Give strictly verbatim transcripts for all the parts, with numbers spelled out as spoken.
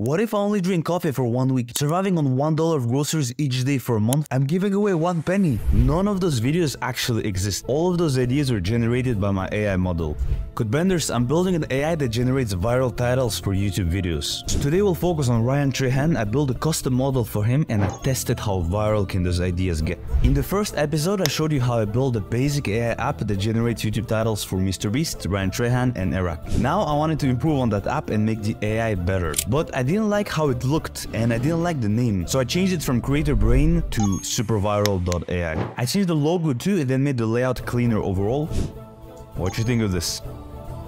What if I only drink coffee for one week, surviving on one dollar of groceries each day for a month? I'm giving away one penny. None of those videos actually exist. All of those ideas were generated by my A I model. Codebenders, I'm building an A I that generates viral titles for YouTube videos. So today we'll focus on Ryan Trahan. I built a custom model for him and I tested how viral can those ideas get. In the first episode, I showed you how I built a basic A I app that generates YouTube titles for MrBeast, Ryan Trahan and Iraq. Now I wanted to improve on that app and make the A I better. But I didn't like how it looked and I didn't like the name. So I changed it from Creator Brain to SuperViral dot A I. I changed the logo too and then made the layout cleaner overall. What do you think of this?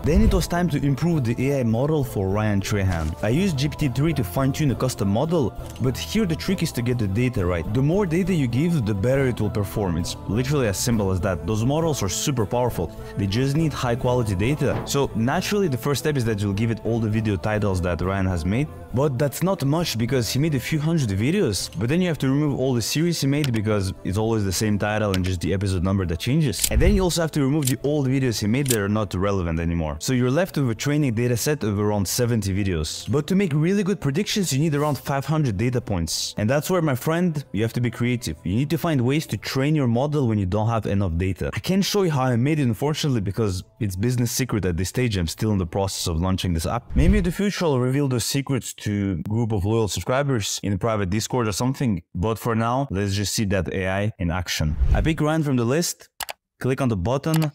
Then it was time to improve the A I model for Ryan Trahan. I used G P T three to fine-tune a custom model, but here the trick is to get the data right. The more data you give, the better it will perform. It's literally as simple as that. Those models are super powerful. They just need high-quality data. So naturally, the first step is that you'll give it all the video titles that Ryan has made. But that's not much because he made a few hundred videos. But then you have to remove all the series he made because it's always the same title and just the episode number that changes. And then you also have to remove the old videos he made that are not relevant anymore. So you're left with a training dataset of around seventy videos. But to make really good predictions, you need around five hundred data points. And that's where, my friend, you have to be creative. You need to find ways to train your model when you don't have enough data. I can't show you how I made it, unfortunately, because it's business secret at this stage. I'm still in the process of launching this app. Maybe in the future I'll reveal those secrets to a group of loyal subscribers in a private Discord or something. But for now, let's just see that A I in action. I pick Ryan from the list, click on the button.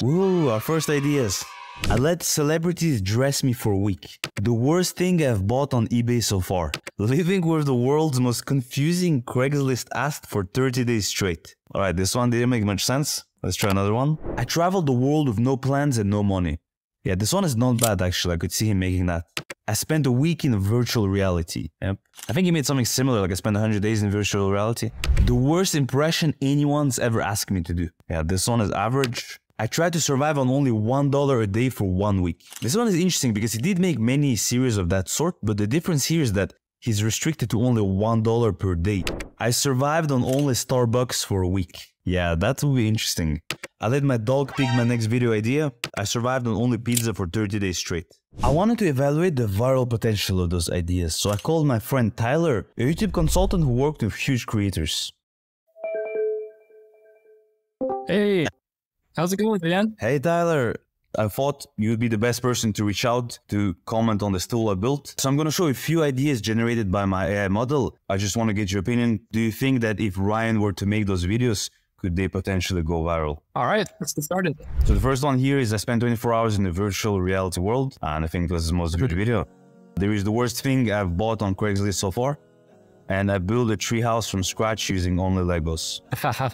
Woo, our first ideas. I let celebrities dress me for a week. The worst thing I've bought on eBay so far. Living with the world's most confusing Craigslist asked for thirty days straight. Alright, this one didn't make much sense. Let's try another one. I traveled the world with no plans and no money. Yeah, this one is not bad actually, I could see him making that. I spent a week in virtual reality. Yep. I think he made something similar, like I spent one hundred days in virtual reality. The worst impression anyone's ever asked me to do. Yeah, this one is average. I tried to survive on only one dollar a day for one week. This one is interesting because he did make many series of that sort, but the difference here is that he's restricted to only one dollar per day. I survived on only Starbucks for a week. Yeah, that would be interesting. I let my dog pick my next video idea. I survived on only pizza for thirty days straight. I wanted to evaluate the viral potential of those ideas, so I called my friend Tyler, a YouTube consultant who worked with huge creators. Hey! How's it going, man? Hey, Tyler. I thought you'd be the best person to reach out to comment on this tool I built. So I'm going to show you a few ideas generated by my A I model. I just want to get your opinion. Do you think that if Ryan were to make those videos, could they potentially go viral? All right, let's get started. So the first one here is I spent twenty-four hours in the virtual reality world. And I think this is most of the video. There is the worst thing I've bought on Craigslist so far. And I built a treehouse from scratch using only Legos.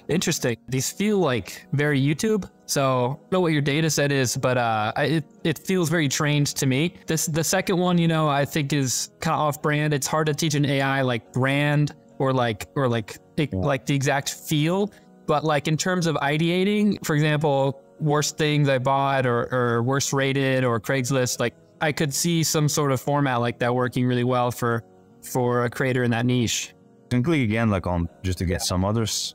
Interesting. These feel like very YouTube. So I don't know what your data set is, but uh, it, it feels very trained to me. This The second one, you know, I think is kind of off brand. It's hard to teach an A I like brand or like or like it, like the exact feel. But like in terms of ideating, for example, worst things I bought or, or worst rated or Craigslist, like I could see some sort of format like that working really well for for a creator in that niche. You can click again like on just to get some others.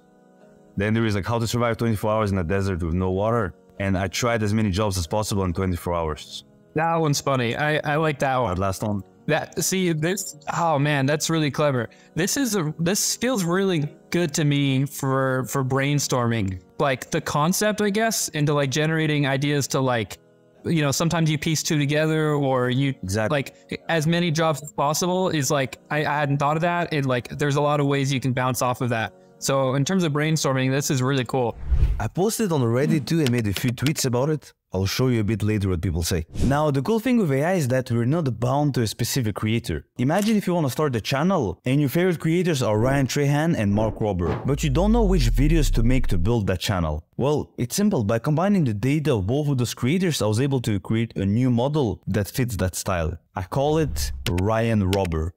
Then there is like how to survive twenty-four hours in the desert with no water. And I tried as many jobs as possible in twenty-four hours. That one's funny. I, I like that one. That last one. That see this oh man, that's really clever. This is a this feels really good to me for for brainstorming. Like the concept, I guess, into like generating ideas to like you know, sometimes you piece two together or you exactly. Like as many jobs as possible is like, I, I hadn't thought of that. It like, there's a lot of ways you can bounce off of that. So in terms of brainstorming, this is really cool. I posted on Reddit too and made a few tweets about it. I'll show you a bit later what people say. Now, the cool thing with A I is that we're not bound to a specific creator. Imagine if you want to start a channel and your favorite creators are Ryan Trahan and Mark Rober, but you don't know which videos to make to build that channel. Well, it's simple. By combining the data of both of those creators, I was able to create a new model that fits that style. I call it Ryan Rober.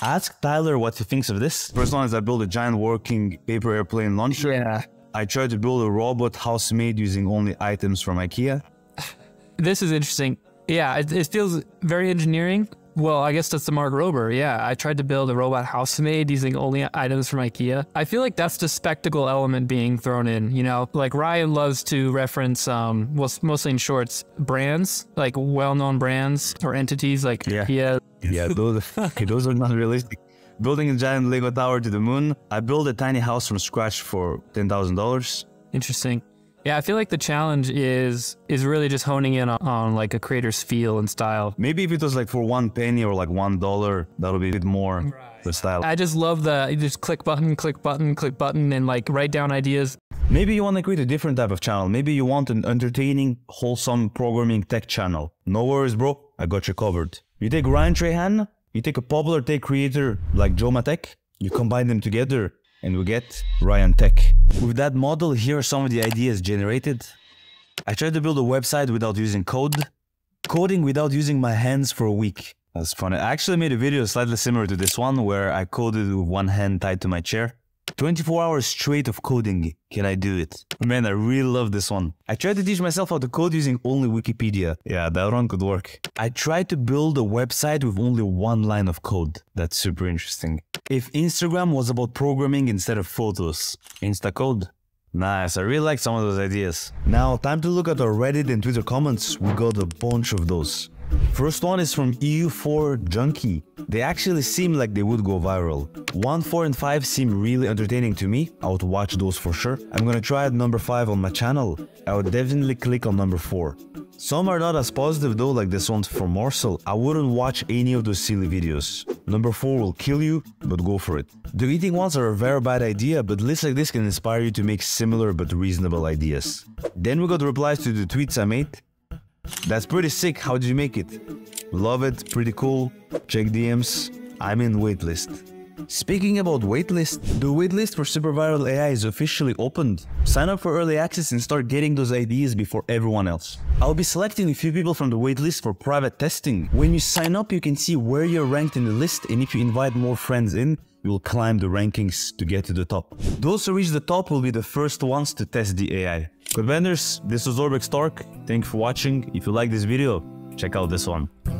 I asked Tyler what he thinks of this. First one is I built a giant working paper airplane launcher. Yeah. I tried to build a robot housemaid using only items from IKEA. This is interesting. Yeah, it, it feels very engineering. Well, I guess that's the Mark Rober. Yeah, I tried to build a robot housemaid using only items from IKEA. I feel like that's the spectacle element being thrown in, you know? Like, Ryan loves to reference, um, well, mostly in shorts, brands, like well-known brands or entities like yeah. IKEA. Yeah, those, okay, those are not realistic. Building a giant Lego tower to the moon. I built a tiny house from scratch for ten thousand dollars. Interesting. Yeah, I feel like the challenge is is really just honing in on, on like a creator's feel and style. Maybe if it was like for one penny or like one dollar, that would be a bit more right. the style. I just love the you just click button, click button, click button, and like write down ideas. Maybe you want to create a different type of channel. Maybe you want an entertaining, wholesome programming tech channel. No worries, bro. I got you covered. You take Ryan Trahan, you take a popular tech creator like Joma Tech, you combine them together, and we get Ryan Tech. With that model, here are some of the ideas generated. I tried to build a website without using code. Coding without using my hands for a week. That's funny. I actually made a video slightly similar to this one where I coded with one hand tied to my chair. twenty-four hours straight of coding. Can I do it? Man, I really love this one. I tried to teach myself how to code using only Wikipedia. Yeah, that one could work. I tried to build a website with only one line of code. That's super interesting. If Instagram was about programming instead of photos. InstaCode. Nice, I really like some of those ideas. Now, time to look at our Reddit and Twitter comments. We got a bunch of those. First one is from E U four Junkie. They actually seem like they would go viral. one, four, and five seem really entertaining to me. I would watch those for sure. I'm gonna try at number five on my channel. I would definitely click on number four. Some are not as positive though, like this one from Marcel. I wouldn't watch any of those silly videos. Number four will kill you, but go for it. The eating ones are a very bad idea, but lists like this can inspire you to make similar but reasonable ideas. Then we got replies to the tweets I made. That's pretty sick, how did you make it? Love it, pretty cool. Check D Ms, I'm in waitlist. Speaking about waitlist, the waitlist for SuperViral dot A I is officially opened. Sign up for early access and start getting those ideas before everyone else. I'll be selecting a few people from the waitlist for private testing. When you sign up, you can see where you're ranked in the list, and if you invite more friends in, you'll climb the rankings to get to the top. Those who reach the top will be the first ones to test the A I. Codebenders, this was Zaurbek Stark. Thank you for watching. If you like this video, check out this one.